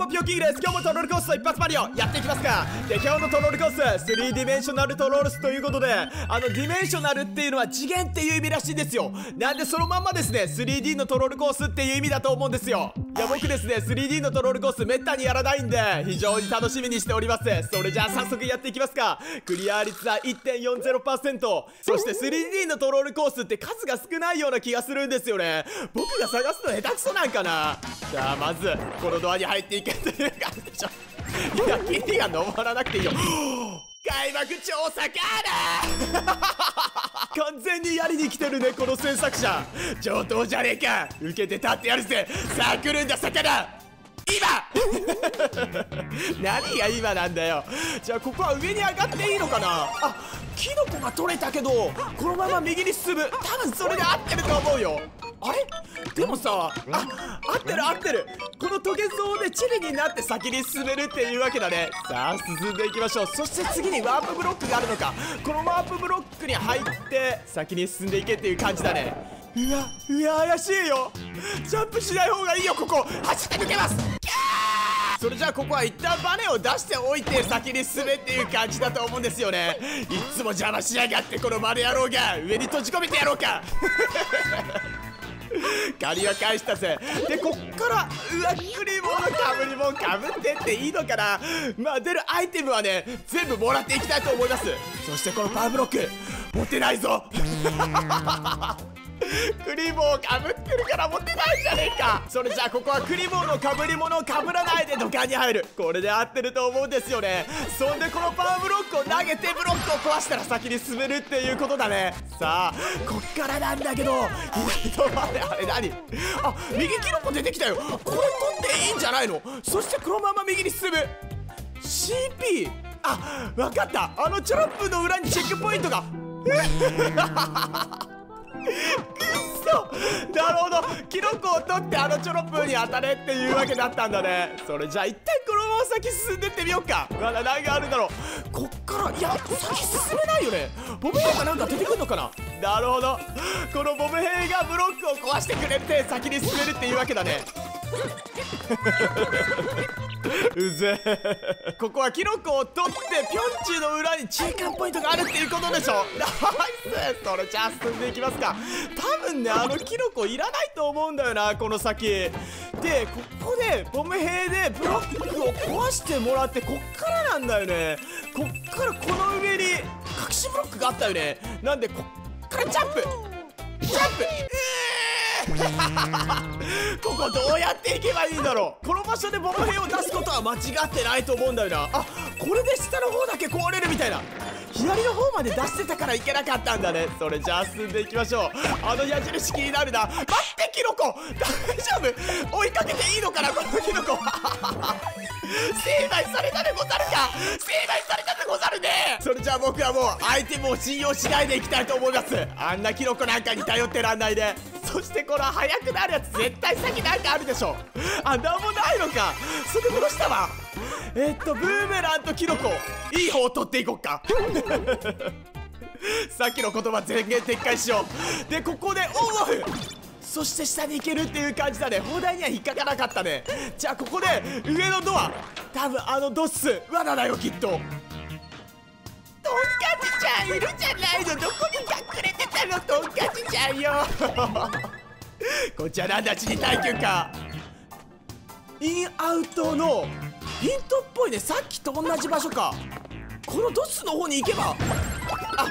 もピョキングです。今日もトロールコースと一発マリオやっていきますか。で、今日のトロールコース3ディメンショナルトロールスということで、ディメンショナルっていうのは次元っていう意味らしいんですよ。なんでそのまんまですね 3D のトロールコースっていう意味だと思うんですよ。いや、僕ですね 3D のトロールコースめったにやらないんで非常に楽しみにしております。それじゃあ早速やっていきますか。クリア率は 1.40%、 そして 3D のトロールコースって数が少ないような気がするんですよね。僕が探すの下手くそなんかな。じゃあまずこのドアに入っていけという感じでしょ。いや、キリが登らなくていいよ。開幕調査から完全にやりに来てるね、この制作者。上等じゃねえか。受けて立ってやるぜ。さあ来るんだ魚、今何が今なんだよ。じゃあここは上に上がっていいのかな。あ、キノコが取れたけどこのまま右に進む。多分それで合ってると思うよ。あれでもさあ、合ってる合ってる。このトゲ像でチリになって先に進めるっていうわけだね。さあ進んでいきましょう。そして次にワープブロックがあるのか。このワープブロックに入って先に進んでいけっていう感じだね。うわ怪しいよ。ジャンプしない方がいいよ。ここ走って抜けます。それじゃあここは一旦バネを出しておいて先に進めっていう感じだと思うんですよね。いつも邪魔しやがってこのマネ野郎が。上に閉じ込めてやろうか借りは返したぜ。で、こっからうわっ、クリボーのかぶりもんかぶってっていいのかな。まあ出るアイテムはね全部もらっていきたいと思います。そしてこのパワーブロック持てないぞクリボーをかぶってるから持てないじゃねえか。それじゃあここはクリボーのかぶり物をかぶらないで土管に入る。これで合ってると思うんですよね。そんでこのパワーブロックを投げてブロックを壊したら先に進めるっていうことだね。さあこっからなんだけど、左まであれ何、あ、右キノコ出てきたよ。これ取っていいんじゃないの。そしてこのまま右に進む。 CP、 あ、分かった。チャラップの裏にチェックポイントがくっそ、なるほど。キノコを取ってチョロプーに当たれっていうわけだったんだね。それじゃあ一旦このまま先進んでってみようか。まだ何があるんだろう。こっからいや先進めないよね。ボブ兵がなんか出てくるのかな。なるほど、このボブ兵がブロックを壊してくれて先に進めるっていうわけだねうぜえここはキノコを取ってピョンチュの裏に中間ポイントがあるっていうことでしょ。ナイス。それじゃあ進んでいきますか。多分ねキノコいらないと思うんだよなこの先で。ここでボム兵でブロックを壊してもらって、こっからなんだよね。こっからこの上に隠しブロックがあったよね。なんでこっからジャンプジャンプ、ここどうやっていけばいいんだろう。この場所でボム兵を出すことは間違ってないと思うんだよな。あ、これで下の方だけ壊れるみたいな。左の方まで出してたからいけなかったんだね。それじゃあ進んでいきましょう。矢印気になるな。待って、キノコ大丈夫、追いかけていいのかなこのキノコ成敗されたでござるか。成敗されたでござるね。それじゃあ僕はもうアイテムを信用しないでいきたいと思います。あんなキノコなんかに頼ってらんないで。そしてこの速くなるやつ絶対先なんかあるでしょ。あ、なんもないのか。それどうしたわ。ブーメランとキノコいい方を取っていこっかさっきの言葉全言撤回しよう。で、ここでオンオフ、そして下に行けるっていう感じだね。砲台には引っかからなかったね。じゃあここで上のドア、多分ドッス罠だよきっと。トンカチちゃんいるじゃないの。どこに隠れてたのトンカチちゃんよこっちはなんだ、ちに耐久か。インアウトのヒントっぽいね。さっきと同じ場所か。このドッスの方に行けば、あ、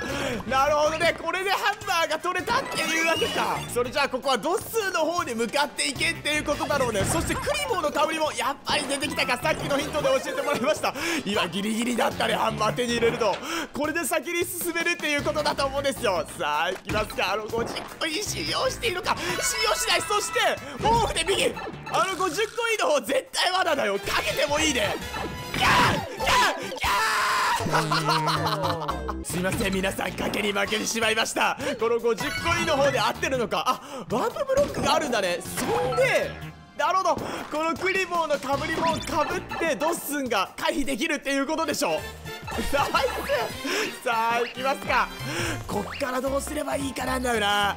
なるほどね。これでハンマーが取れたっていうわけか。それじゃあここはドッスーの方に向かっていけっていうことだろうね。そしてクリボーのかぶりもやっぱり出てきたか。さっきのヒントで教えてもらいました。今ギリギリだったね、ハンマー手に入れると。これで先に進めるっていうことだと思うんですよ。さあ行きますか。50個いい使用しているか、使用しない。そしてオフで右、50個いいの方絶対罠だよ。かけてもいいね。キャーキャーキャーすいません皆さん、賭けに負けてしまいました。この50個以の方で合ってるのか。あ、ワープブロックがあるんだね。そんでなるほど、このクリボーのかぶりもんかぶってドッスンが回避できるっていうことでしょ。さあ行きますか。こっからどうすればいいかなんだよな。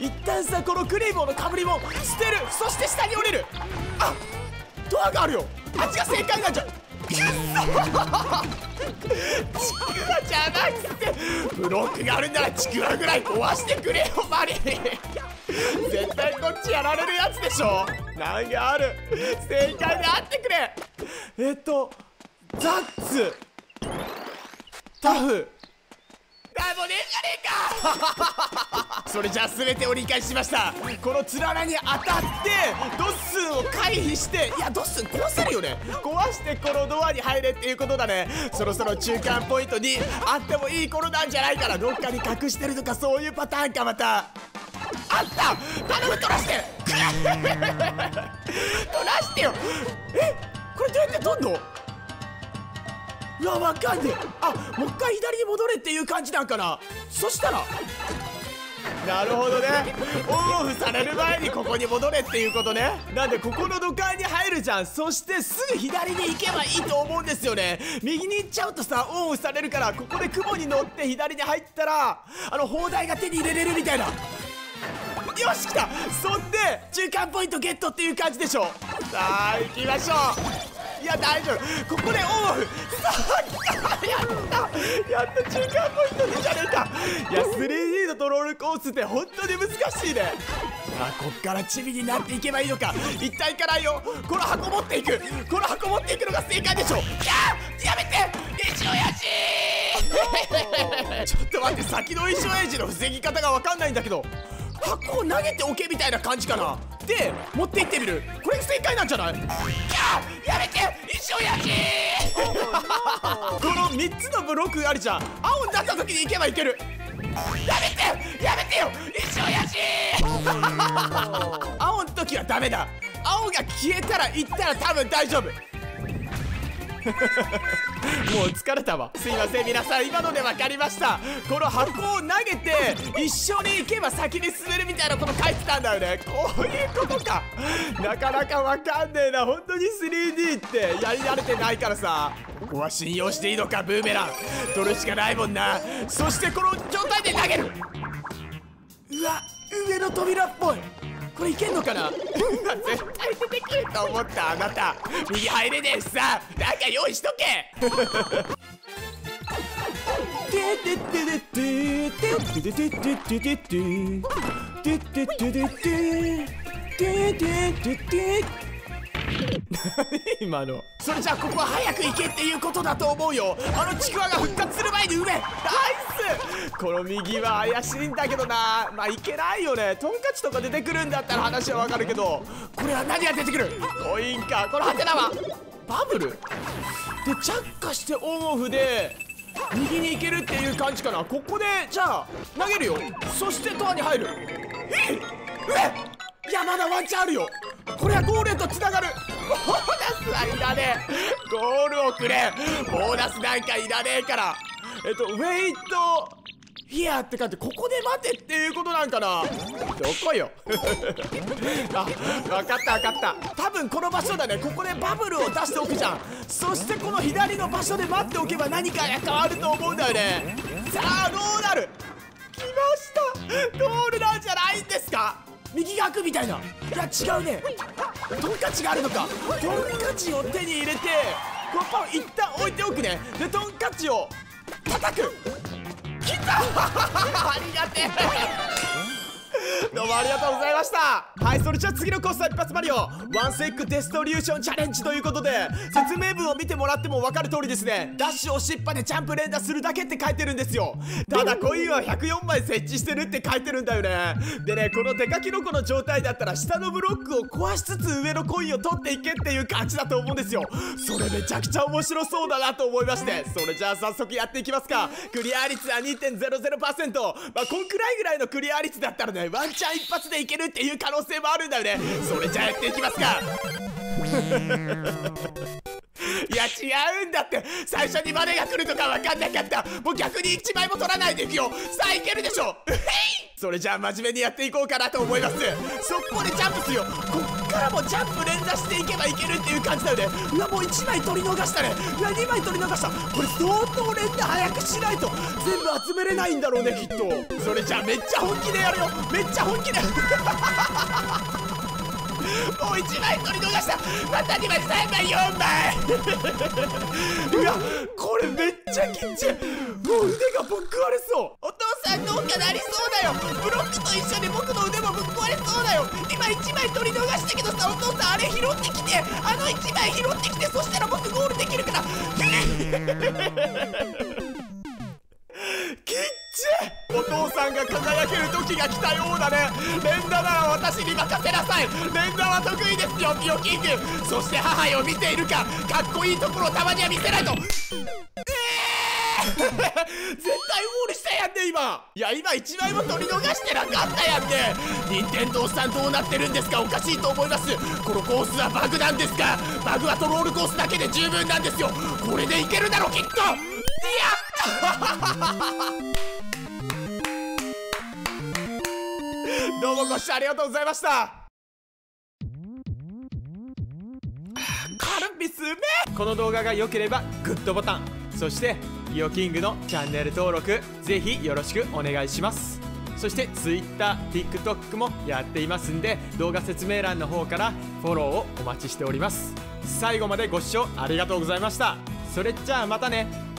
一旦さこのクリボーのかぶりもん捨てる。そして下に降りる。あ、ドアがあるよ。あっちが正解なんじゃ。くっそちくわじゃなくてブロックがあるんならちくわぐらい壊してくれよマリー。絶対こっちやられるやつでしょ。なんかある。正解であってくれ。ザッツタフだもうねえじゃねえかそれじゃあ全てを理解しました。このつららに当たってドッスンを回避して、いやドッスン壊せるよね。壊してこのドアに入れっていうことだね。そろそろ中間ポイントにあってもいい頃なんじゃないかな。どっかに隠してるとかそういうパターンか。またあった。頼む取らして取らしてよ。えこれどうやって取んの。いやわかんねえ。あもう一回左に戻れっていう感じなんかな。そしたらなるほどね、オンオフされる前にここに戻れっていうことね。なんでここの土管に入るじゃん。そしてすぐ左に行けばいいと思うんですよね。右に行っちゃうとさオンオフされるから、ここで雲に乗って左に入ったら砲台が手に入れれるみたいな。よし来た。そんで中間ポイントゲットっていう感じでしょ。さあ行きましょう。いや大丈夫、ここでオンオフさあやった中間ポイントでじゃねえか。いや 3D のトロールコースって本当に難しいね。あこっからチビになっていけばいいのか。一体いかないよ。この箱持っていく、この箱持っていくのが正解でしょ。いややめて一応やしちょっと待って、先の一応やしの防ぎ方が分かんないんだけど、箱を投げておけみたいな感じかな。で持っていってみる、これが正解なんじゃない。いややめて一生やじこの3つのブロックあるじゃん。青になった時に行けばいける。やめてよ一生やじ青の時はダメだ。青が消えたら行ったら多分大丈夫もう疲れたわ。すいません皆さん、今ので分かりました。この箱を投げて一緒に行けば先に進めるみたいなこと書いてたんだよね。こういうことか。なかなか分かんねえな。本当に 3D ってやり慣れてないからさ。ここは信用していいのか。ブーメラン取るしかないもんな。そしてこの状態で投げる。うわ上の扉っぽい。これいけんのかな絶対出てくると思った。あなた右入れねえしさ、なんか用意しとけ今の。それじゃあここは早く行けっていうことだと思うよ。ちくわが復活する前に埋め。ナイス。この右は怪しいんだけどな。まあいけないよね。トンカチとか出てくるんだったら話はわかるけど、これは何が出てくる。コインか。このハテナはバブルで着火してオンオフで右に行けるっていう感じかな。ここでじゃあ投げるよ。そしてドアに入る。えっ上。いやまだワンチャンあるよ。これはゴールへとつながる。ボーナスはいらねえ。ゴールをくれ。ボーナスなんかいらねえから。ウェイトヒアって感じ。ここで待てっていうことなんかな。どこよあ分かった分かった。多分この場所だね。ここでバブルを出しておくじゃん。そしてこの左の場所で待っておけば何かが変わると思うんだよね。さあどうなる。来ました。ゴールなんじゃないんですか。右が開くみたいな。いや違うね。トンカチがあるのか。トンカチを手に入れてこのパンを一旦置いておくね。でトンカチを叩く。来たありがてえどうもありがとうございました。はい、それじゃあ次のコースは一発マリオワンセックデストリューションチャレンジということで、説明文を見てもらっても分かる通りですね、ダッシュを失敗でジャンプ連打するだけって書いてるんですよ。ただコインは104枚設置してるって書いてるんだよね。でね、このデカキノコの状態だったら下のブロックを壊しつつ上のコインを取っていけっていう感じだと思うんですよ。それめちゃくちゃ面白そうだなと思いまして、それじゃあ早速やっていきますか。クリア率は 2.00%、まあ、こんくらいぐらいのクリア率だったらねワンチャン一発でいけるっていう可能性もあるんだよね。それじゃあやっていきますかいや違うんだって、最初にマネが来るとか分かんなかった。もう逆に1枚も取らないでいくよ。さあいけるでしょう。へい。それじゃあ真面目にやっていこうかなと思います。そこでジャンプするよ。こっからもジャンプ連打していけばいけるっていう感じだよね。うわもう1枚取り逃したね。いや2枚取り逃した。これ相当連打早くしないと全部集めれないんだろうねきっと。それじゃあめっちゃ本気でやるよ。めっちゃ本気でもう1枚取り逃した。また2枚3枚4枚いやこれめっちゃ緊張、もう腕がぶっ壊れそう。お父さんどうかなりそうだよ。ブロックと一緒で僕の腕もぶっ壊れそうだよ。今1枚取り逃したけどさ、お父さんあれ拾ってきて、あの1枚拾ってきて、そしたら僕ゴールできるからきっちい。お父さんが輝ける時が来たようだね。連打なら私に任せなさい。連打は得意ですよ、ピオキング。そして母よ、見ているか。かっこいいところをたまには見せないと。絶対ゴールしたやんね今。いや今一枚も取り逃してなかったやんね。任天堂さんどうなってるんですか。おかしいと思います。このコースはバグなんですか。バグはトロールコースだけで十分なんですよ。これでいけるだろきっと。やったどうもご視聴ありがとうございました。カルピスね。この動画が良ければグッドボタン、そしてピオキングのチャンネル登録ぜひよろしくお願いします。そして Twitter、TikTok もやっていますんで、動画説明欄の方からフォローをお待ちしております。最後までご視聴ありがとうございました。それじゃあまたね。